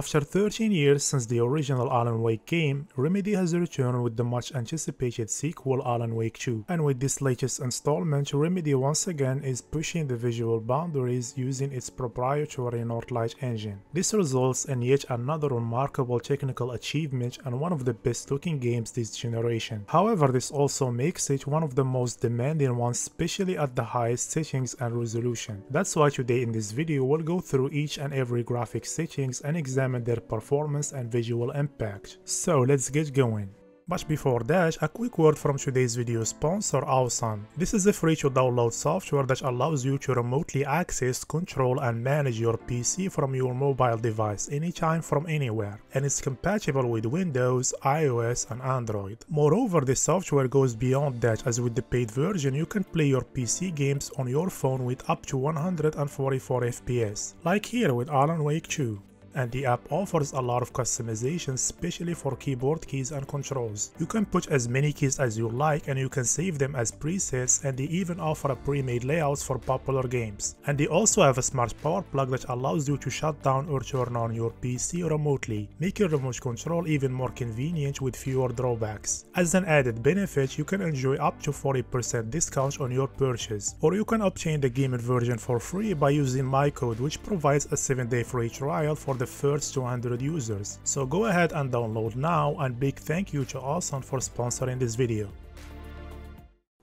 After 13 years since the original Alan Wake game, Remedy has returned with the much-anticipated sequel Alan Wake 2, and with this latest installment, Remedy once again is pushing the visual boundaries using its proprietary Northlight engine. This results in yet another remarkable technical achievement and one of the best-looking games this generation. However, this also makes it one of the most demanding ones, especially at the highest settings and resolution. That's why today in this video we'll go through each and every graphic settings and examine their performance and visual impact. So let's get going. But before that, a quick word from today's video sponsor, AweSun. This is a free to download software that allows you to remotely access, control and manage your PC from your mobile device anytime from anywhere, and it's compatible with Windows, iOS and Android. Moreover, the software goes beyond that, as with the paid version you can play your PC games on your phone with up to 144 FPS, like here with Alan Wake 2. And the app offers a lot of customization, especially for keyboard keys and controls. You can put as many keys as you like and you can save them as presets, and they even offer a pre-made layouts for popular games. And they also have a smart power plug that allows you to shut down or turn on your PC remotely, making remote control even more convenient with fewer drawbacks. As an added benefit, you can enjoy up to 40% discount on your purchase, or you can obtain the game version for free by using my code, which provides a 7-day free trial for the first 200 users. So go ahead and download now, and big thank you to AweSun for sponsoring this video.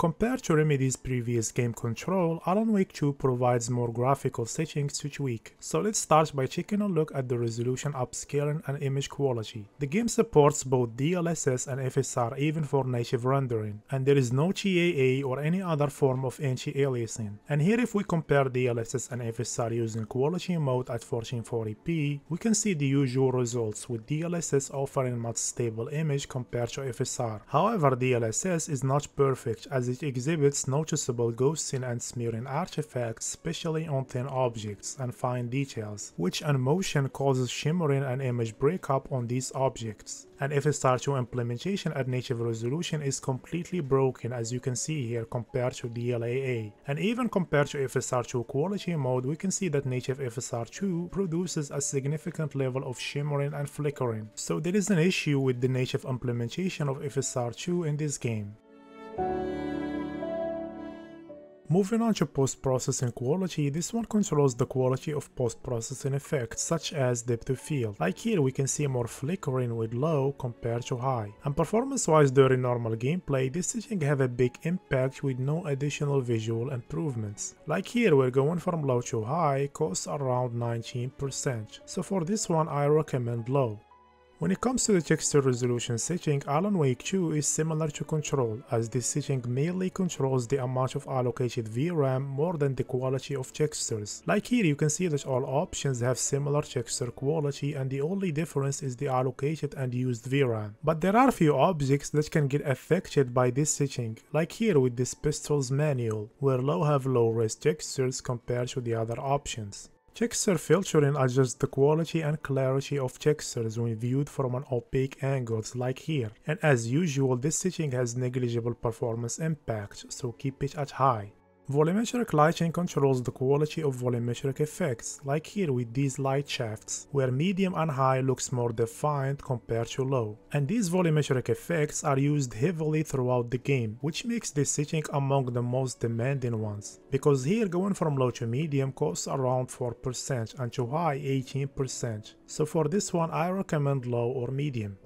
Compared to Remedy's previous game Control, Alan Wake 2 provides more graphical settings to tweak. So let's start by taking a look at the resolution, upscaling and image quality. The game supports both DLSS and FSR even for native rendering, and there is no TAA or any other form of anti-aliasing. And here if we compare DLSS and FSR using quality mode at 1440p, we can see the usual results, with DLSS offering much stable image compared to FSR. However, DLSS is not perfect, as it exhibits noticeable ghosting and smearing artifacts, especially on thin objects and fine details, which in motion causes shimmering and image breakup on these objects. And FSR2 implementation at native resolution is completely broken, as you can see here, compared to DLAA. And even compared to FSR2 quality mode, we can see that native FSR2 produces a significant level of shimmering and flickering. So there is an issue with the native implementation of FSR2 in this game. Moving on to post-processing quality, this one controls the quality of post-processing effects such as depth of field. Like here we can see more flickering with low compared to high. And performance-wise during normal gameplay, this setting have a big impact with no additional visual improvements. Like here we're going from low to high, costs around 19%. So for this one I recommend low. When it comes to the texture resolution setting, Alan Wake 2 is similar to Control, as this setting mainly controls the amount of allocated VRAM more than the quality of textures. Like here you can see that all options have similar texture quality, and the only difference is the allocated and used VRAM. But there are few objects that can get affected by this setting, like here with this pistols manual, where low have low-res textures compared to the other options. Texture filtering adjusts the quality and clarity of textures when viewed from an opaque angle, like here. And as usual, this setting has negligible performance impact, so keep it at high. Volumetric lighting controls the quality of volumetric effects, like here with these light shafts, where medium and high looks more defined compared to low. And these volumetric effects are used heavily throughout the game, which makes this setting among the most demanding ones, because here going from low to medium costs around 4% and to high 18%. So for this one I recommend low or medium.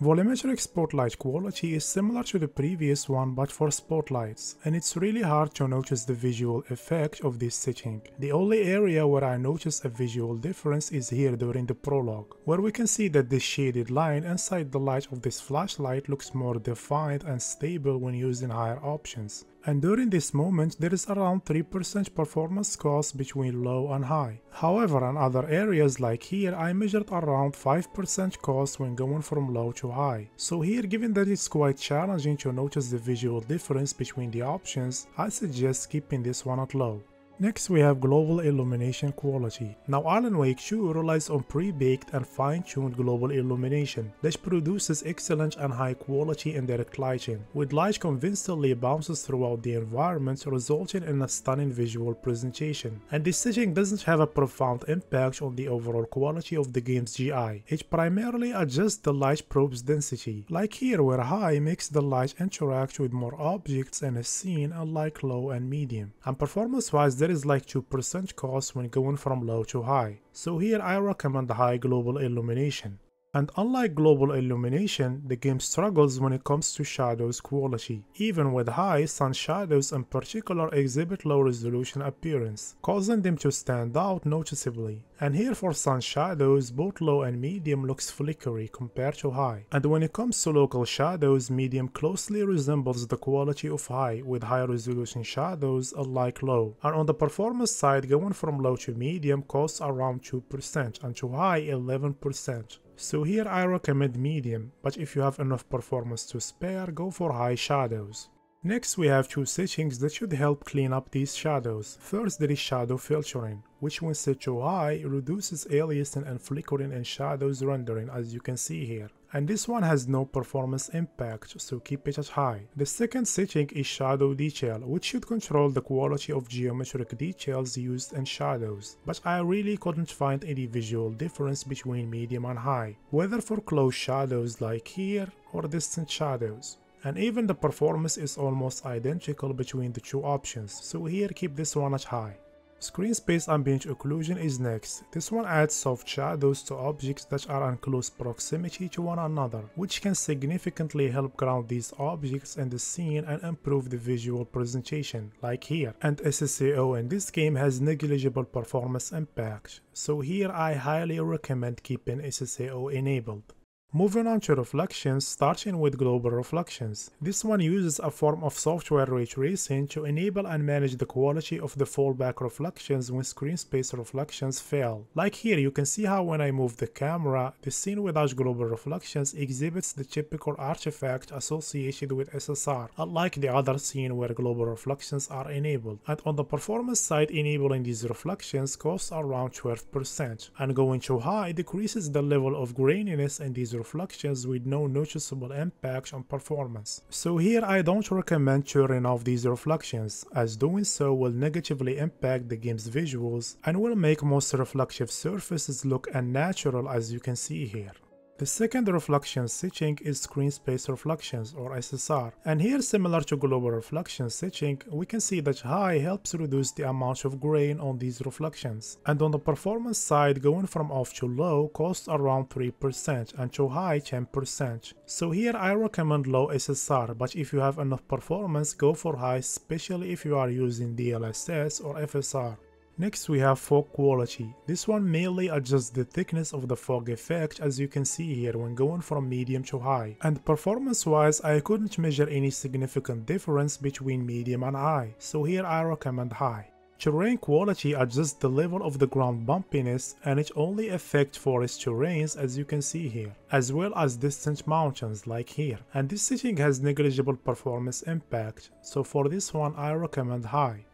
Volumetric spotlight quality is similar to the previous one but for spotlights, and it's really hard to notice the visual effect of this setting. The only area where I notice a visual difference is here during the prologue, where we can see that the shaded line inside the light of this flashlight looks more defined and stable when using higher options. And during this moment there is around 3% performance cost between low and high. However, in other areas like here I measured around 5% cost when going from low to high. So here, given that it's quite challenging to notice the visual difference between the options, I suggest keeping this one at low. Next we have global illumination quality. Now Alan Wake 2 relies on pre-baked and fine-tuned global illumination that produces excellent and high quality indirect lighting, with light convincingly bounces throughout the environment, resulting in a stunning visual presentation. And this setting doesn't have a profound impact on the overall quality of the game's GI. It primarily adjusts the light probe's density, like here where high makes the light interact with more objects in a scene, unlike low and medium. And performance-wise, there is like 2% cost when going from low to high, so here I recommend high global illumination. And unlike global illumination, the game struggles when it comes to shadows quality. Even with high, sun shadows in particular exhibit low resolution appearance, causing them to stand out noticeably. And here for sun shadows, both low and medium looks flickery compared to high. And when it comes to local shadows, medium closely resembles the quality of high, with high resolution shadows unlike low. And on the performance side, going from low to medium costs around 2% and to high 11%. So here I recommend medium, but if you have enough performance to spare, go for high shadows. Next we have two settings that should help clean up these shadows. First there is shadow filtering, which when set to high reduces aliasing and flickering in shadows rendering, as you can see here. And this one has no performance impact, so keep it at high. The second setting is shadow detail, which should control the quality of geometric details used in shadows, but I really couldn't find any visual difference between medium and high, whether for close shadows like here or distant shadows. And even the performance is almost identical between the two options, so here keep this one at high. Screen space ambient occlusion is next. This one adds soft shadows to objects that are in close proximity to one another, which can significantly help ground these objects in the scene and improve the visual presentation, like here. And SSAO in this game has negligible performance impact, so here I highly recommend keeping SSAO enabled. Moving on to reflections, starting with global reflections. This one uses a form of software ray tracing to enable and manage the quality of the fallback reflections when screen space reflections fail. Like here, you can see how when I move the camera, the scene without global reflections exhibits the typical artifact associated with SSR, unlike the other scene where global reflections are enabled. And on the performance side, enabling these reflections costs around 12%, and going too high decreases the level of graininess in these reflections with no noticeable impact on performance. So here I don't recommend turning off these reflections, as doing so will negatively impact the game's visuals and will make most reflective surfaces look unnatural, as you can see here. The second reflection setting is screen space reflections, or SSR, and here similar to global reflection setting, we can see that high helps reduce the amount of grain on these reflections. And on the performance side, going from off to low costs around 3% and to high 10%. So here I recommend low SSR, but if you have enough performance, go for high, especially if you are using DLSS or FSR. Next we have fog quality. This one mainly adjusts the thickness of the fog effect, as you can see here when going from medium to high. And performance wise, I couldn't measure any significant difference between medium and high, so here I recommend high. Terrain quality adjusts the level of the ground bumpiness, and it only affects forest terrains, as you can see here, as well as distant mountains like here. And this setting has negligible performance impact, so for this one I recommend high.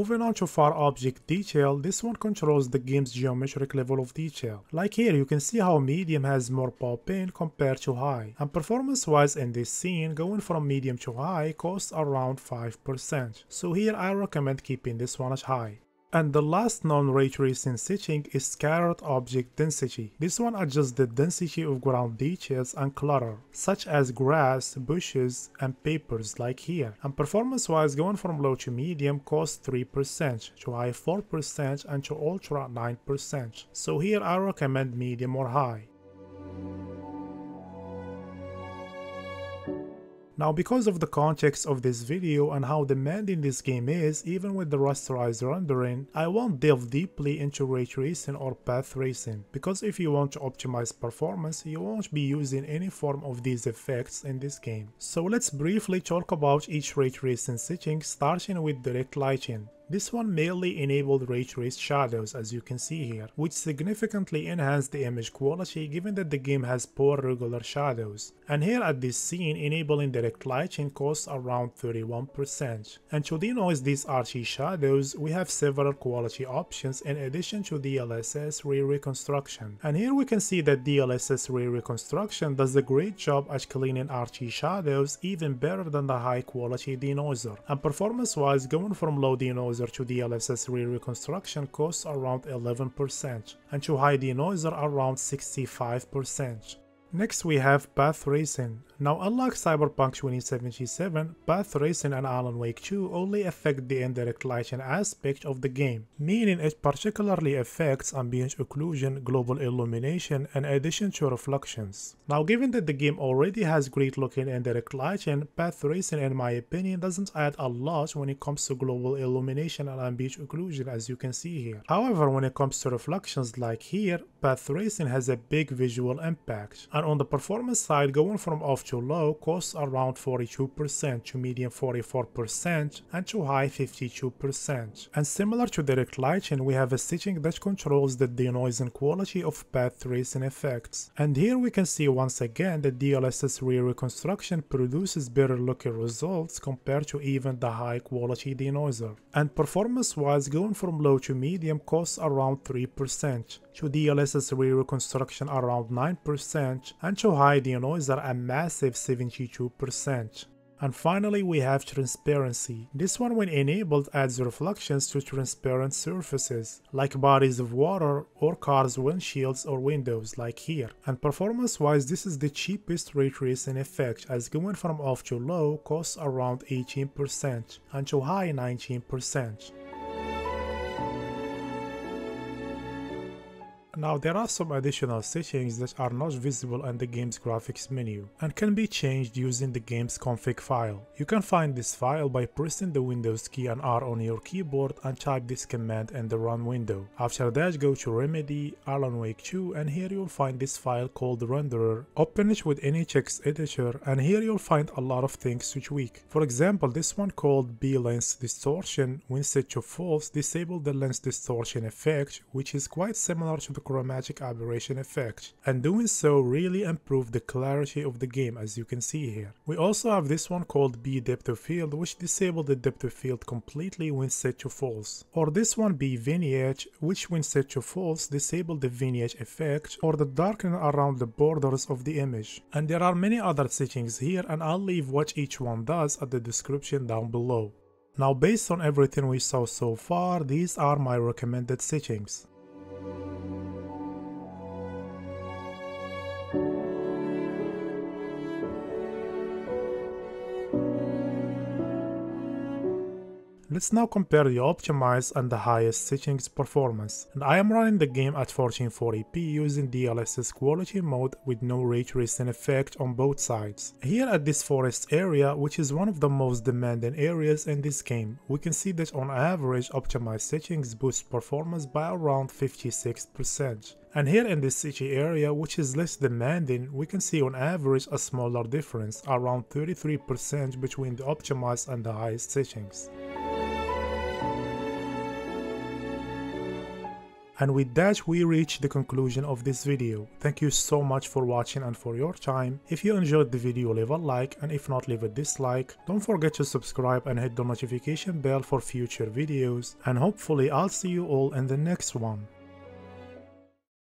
Moving on to far object detail, this one controls the game's geometric level of detail. Like here, you can see how medium has more pop-in compared to high. And performance-wise in this scene, going from medium to high costs around 5%. So here I recommend keeping this one at high. And the last non-ray tracing setting is scattered object density. This one adjusts the density of ground details and clutter, such as grass, bushes, and papers like here. And performance-wise, going from low to medium costs 3%, to high 4%, and to ultra 9%. So here I recommend medium or high. Now, because of the context of this video and how demanding this game is, even with the rasterized rendering, I won't delve deeply into ray tracing or path tracing, because if you want to optimize performance, you won't be using any form of these effects in this game. So let's briefly talk about each ray tracing setting, starting with direct lighting. This one merely enabled ray-traced shadows, as you can see here, which significantly enhanced the image quality given that the game has poor regular shadows. And here at this scene, enabling direct lighting costs around 31%. And to denoise these RT shadows, we have several quality options in addition to DLSS3 reconstruction. And here we can see that DLSS3 reconstruction does a great job at cleaning RT shadows even better than the high quality denoiser. And performance wise, going from low denoiser to DLSS3 reconstruction costs around 11% and to high denoiser around 65%. Next we have path tracing. Now unlike Cyberpunk 2077, path tracing and Alan Wake 2 only affect the indirect lighting aspect of the game, meaning it particularly affects ambient occlusion, global illumination, in addition to reflections. Now given that the game already has great looking indirect lighting, path tracing in my opinion doesn't add a lot when it comes to global illumination and ambient occlusion, as you can see here. However, when it comes to reflections like here, path tracing has a big visual impact. And on the performance side, going from off to low costs around 42%, to medium 44%, and to high 52%. And similar to direct lighting, we have a setting that controls the denoising quality of path tracing effects. And here we can see once again that DLSS3 reconstruction produces better looking results compared to even the high quality denoiser. And performance wise, going from low to medium costs around 3%, to DLSS3 reconstruction around 9%, and to high denoiser a massive 72%. And finally we have transparency. This one when enabled adds reflections to transparent surfaces like bodies of water or cars' windshields or windows like here. And performance wise, this is the cheapest ray tracing effect, as going from off to low costs around 18% and to high 19%. Now there are some additional settings that are not visible in the game's graphics menu and can be changed using the game's config file. You can find this file by pressing the Windows key and R on your keyboard and type this command in the run window. After that, go to Remedy, Alan Wake 2, and here you'll find this file called Renderer. Open it with any text editor and here you'll find a lot of things to tweak. For example, this one called B-Lens Distortion, when set to false, disable the lens distortion effect, which is quite similar to the chromatic aberration effect, and doing so really improved the clarity of the game, as you can see here. We also have this one called B depth of field, which disabled the depth of field completely when set to false, or this one B vignette, which when set to false disabled the vignette effect or the darkening around the borders of the image. And there are many other settings here, and I'll leave what each one does at the description down below. Now based on everything we saw so far, these are my recommended settings. Let's now compare the optimized and the highest settings performance. And I am running the game at 1440p using DLSS quality mode with no ray tracing effect on both sides. Here at this forest area, which is one of the most demanding areas in this game, we can see that on average optimized settings boost performance by around 56%. And here in this city area, which is less demanding, we can see on average a smaller difference, around 33% between the optimized and the highest settings. And with that, we reach the conclusion of this video. Thank you so much for watching and for your time. If you enjoyed the video, leave a like, and if not, leave a dislike. Don't forget to subscribe and hit the notification bell for future videos, and hopefully I'll see you all in the next one.